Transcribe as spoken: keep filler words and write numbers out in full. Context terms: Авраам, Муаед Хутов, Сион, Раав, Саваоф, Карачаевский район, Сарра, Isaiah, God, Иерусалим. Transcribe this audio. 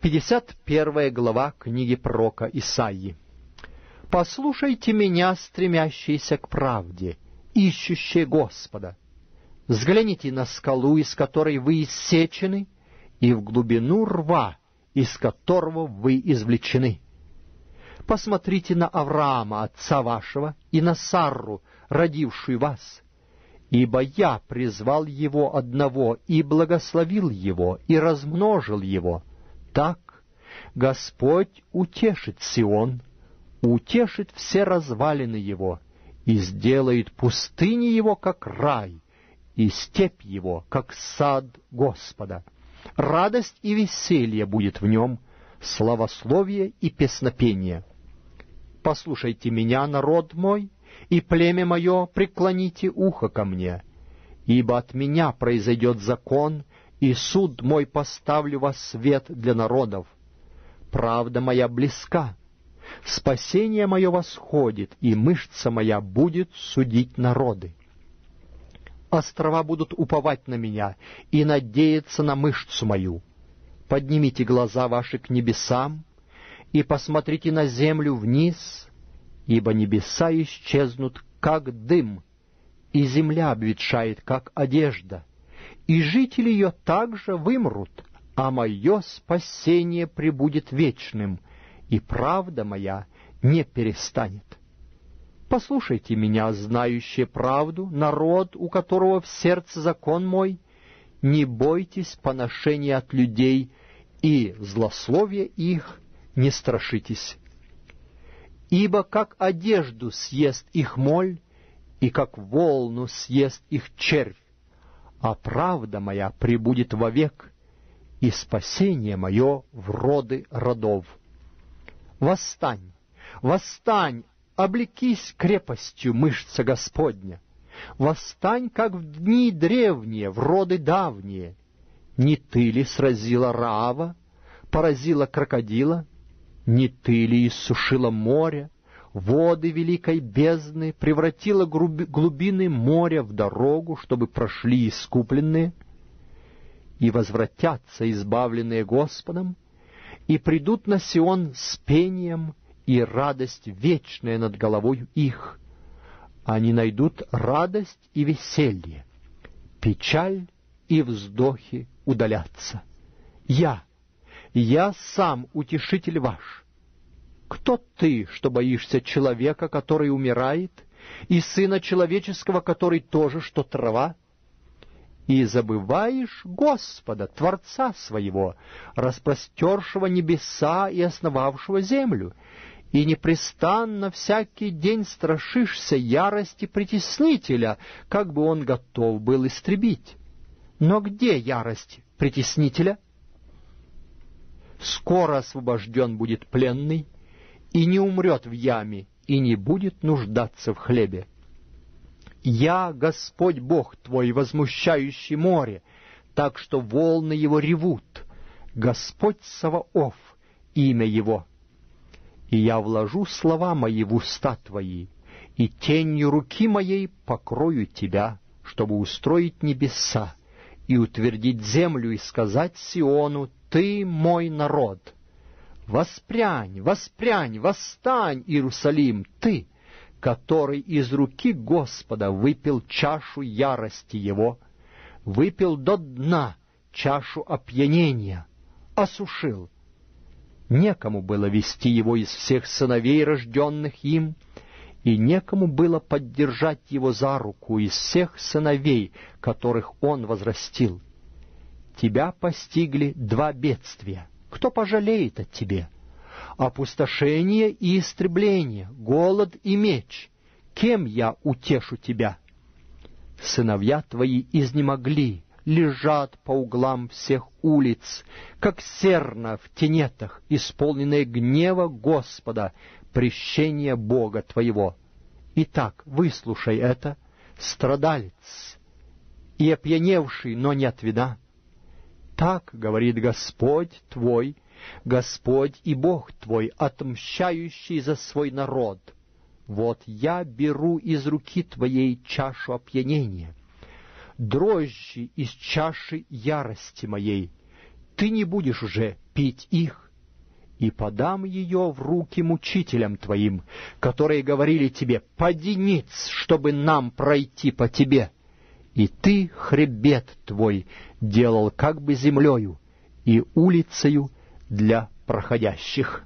пятьдесят первая глава книги пророка Исаии. «Послушайте меня, стремящиеся к правде, ищущие Господа. Взгляните на скалу, из которой вы иссечены, и в глубину рва, из которого вы извлечены. Посмотрите на Авраама, отца вашего, и на Сарру, родившую вас. Ибо я призвал его одного, и благословил его, и размножил его. Так Господь утешит Сион, утешит все развалины его, и сделает пустыни его, как рай, и степь его, как сад Господа. Радость и веселье будет в нем, славословие и песнопение. Послушайте меня, народ мой, и племя мое, преклоните ухо ко мне, ибо от меня произойдет закон, и суд мой поставлю во свет для народов. Правда моя близка, спасение мое восходит, и мышца моя будет судить народы. Острова будут уповать на меня и надеяться на мышцу мою. Поднимите глаза ваши к небесам и посмотрите на землю вниз, ибо небеса исчезнут, как дым, и земля обветшает, как одежда, и жители ее также вымрут, а мое спасение пребудет вечным, и правда моя не перестанет. Послушайте меня, знающие правду, народ, у которого в сердце закон мой, не бойтесь поношения от людей, и злословия их не страшитесь. Ибо как одежду съест их моль, и как волну съест их червь, а правда моя пребудет вовек, и спасение мое в роды родов. Восстань, восстань! Облекись крепостью, мышца Господня. Восстань, как в дни древние, в роды давние. Не ты ли сразила Раава, поразила крокодила? Не ты ли иссушила море, воды великой бездны, превратила глубины моря в дорогу, чтобы прошли искупленные? И возвратятся избавленные Господом, и придут на Сион с пением, и радость вечная над головою их. Они найдут радость и веселье, печаль и вздохи удалятся. Я, я сам утешитель ваш. Кто ты, что боишься человека, который умирает, и сына человеческого, который тоже, что трава? И забываешь Господа, Творца своего, распростершего небеса и основавшего землю, и непрестанно всякий день страшишься ярости притеснителя, как бы он готов был истребить. Но где ярость притеснителя? Скоро освобожден будет пленный, и не умрет в яме, и не будет нуждаться в хлебе. Я, Господь Бог твой, возмущающий море, так что волны его ревут, Господь Саваоф, имя его. И я вложу слова мои в уста твои, и тенью руки моей покрою тебя, чтобы устроить небеса и утвердить землю и сказать Сиону: ты мой народ. Воспрянь, воспрянь, восстань, Иерусалим, ты, который из руки Господа выпил чашу ярости его, выпил до дна чашу опьянения, осушил. Некому было вести его из всех сыновей, рожденных им, и некому было поддержать его за руку из всех сыновей, которых он возрастил. Тебя постигли два бедствия. Кто пожалеет о тебе? Опустошение и истребление, голод и меч. Кем я утешу тебя? Сыновья твои изнемогли, лежат по углам всех улиц, как серна в тенетах, исполненные гнева Господа, прещения Бога твоего. Итак, выслушай это, страдалец и опьяневший, но не от вина. Так говорит Господь твой, Господь и Бог твой, отмщающий за свой народ. Вот я беру из руки твоей чашу опьянения, дрожжи из чаши ярости моей. ты не будешь уже пить их, и подам ее в руки мучителям твоим, которые говорили тебе: пади ниц, чтобы нам пройти по тебе. И ты хребет твой делал как бы землею и улицею для проходящих».